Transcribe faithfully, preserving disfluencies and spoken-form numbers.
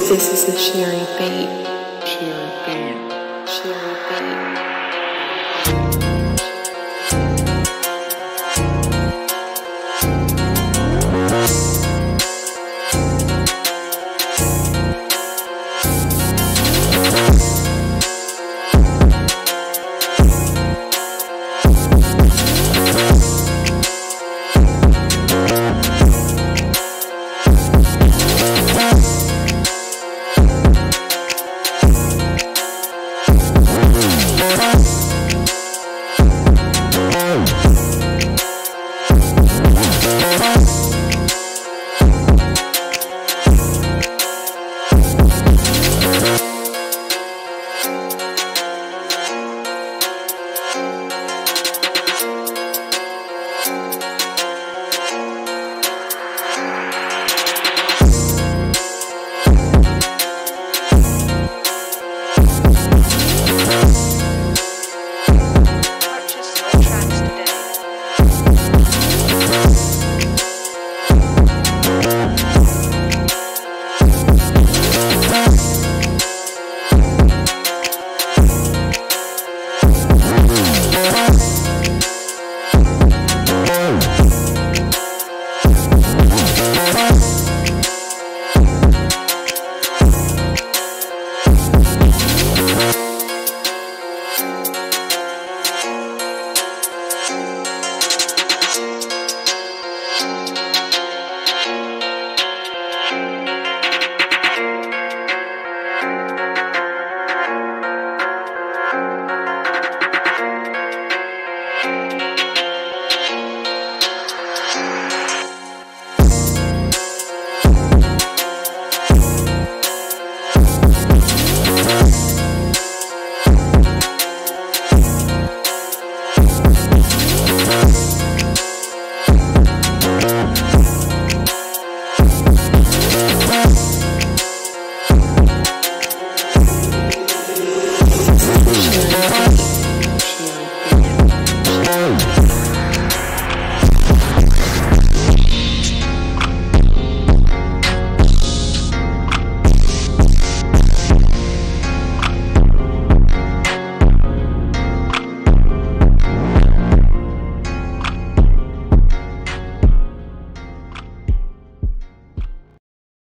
This is the Schiri Beat. Schiri Beat. Schiri Beat.